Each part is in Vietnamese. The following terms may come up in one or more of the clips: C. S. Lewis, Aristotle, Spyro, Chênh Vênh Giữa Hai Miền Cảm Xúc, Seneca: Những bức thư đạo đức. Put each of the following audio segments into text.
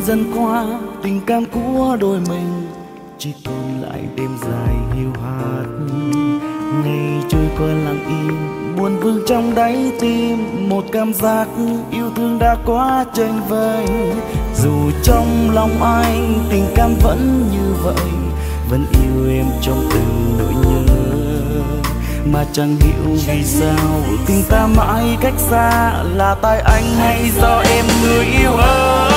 tháng dần qua, tình cảm của đôi mình chỉ còn lại đêm dài hiu hắt. Ngày trôi qua lặng im, buồn vương trong đáy tim, một cảm giác yêu thương đã quá chênh vênh. Dù trong lòng ai, tình cảm vẫn như vậy, vẫn yêu em trong từng nỗi nhớ. Mà chẳng hiểu vì sao tình ta mãi cách xa, là tại anh hay do em người yêu ơi.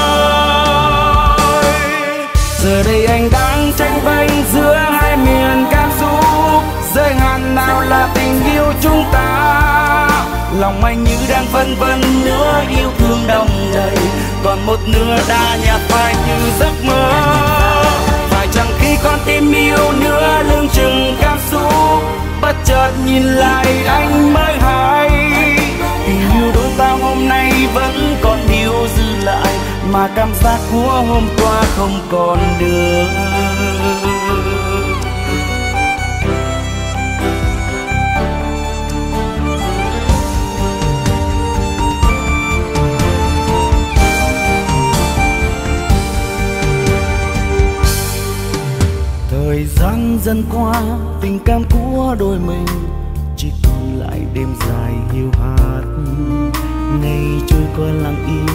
Giờ đây anh đang chênh vênh giữa hai miền cảm xúc, giới hạn nào là tình yêu chúng ta. Lòng anh như đang vân vân, nửa yêu thương đong đầy, còn một nửa đã nhạt phai như giấc mơ. Phải chẳng khi con tim yêu nữa lưng chừng cảm xúc, bất chợt nhìn lại anh mới hay tình yêu đôi ta hôm nay vẫn còn điều dư lại, mà cảm giác của hôm qua không còn được. Thời gian dần qua, tình cảm của đôi mình chỉ còn lại đêm dài hiu hắt. Ngày trôi qua lặng im,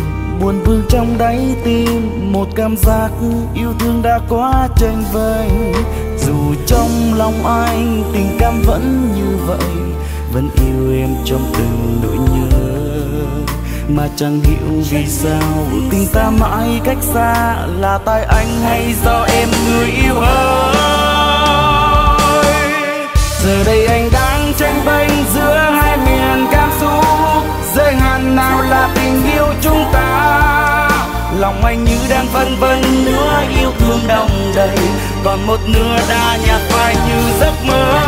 buồn vương trong đáy tim, một cảm giác yêu thương đã quá chênh vênh. Dù trong lòng ai, tình cảm vẫn như vậy, vẫn yêu em trong từng nỗi nhớ. Mà chẳng hiểu vì sao tình ta mãi cách xa, là tại anh hay do em người yêu ơi. Giờ đây anh đang chênh vênh giữa hai miền cảm xúc, giới hạn nào là tình yêu chúng ta. Lòng anh như đang vân vân, nửa yêu thương đong đầy, còn một nửa đã nhạt phai như giấc mơ.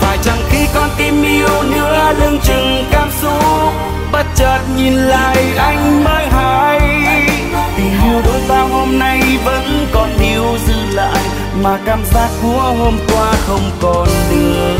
Phải chẳng khi con tim yêu nữa lưng chừng cảm xúc, bất chợt nhìn lại anh mới hay tình yêu đôi ta hôm nay vẫn còn điều dư lại, mà cảm giác của hôm qua không còn nữa.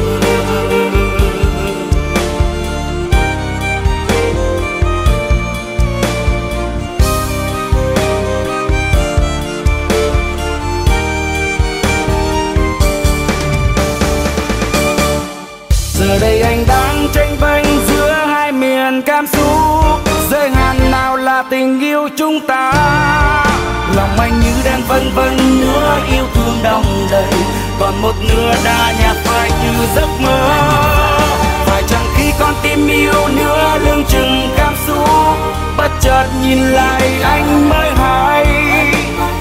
Giờ đây anh đang chênh vênh giữa hai miền cảm xúc, giới hạn nào là tình yêu chúng ta. Lòng anh như đang vân vân, nửa yêu thương đong đầy, còn một nửa đã nhạt phai như giấc mơ. Phải chẳng khi con tim yêu nữa lưng chừng cảm xúc, bất chợt nhìn lại anh mới hay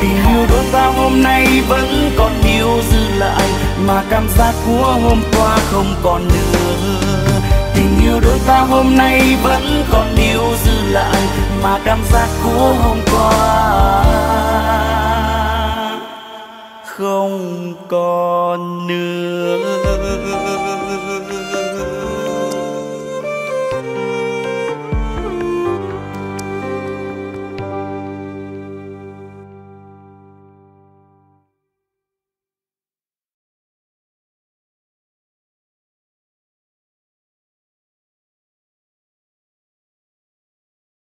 tình yêu đôi ta hôm nay vẫn còn điều dư lại, mà cảm giác của hôm qua không còn nữa. Tình yêu đôi ta hôm nay vẫn còn điều dư lại, mà cảm giác của hôm qua không còn nữa.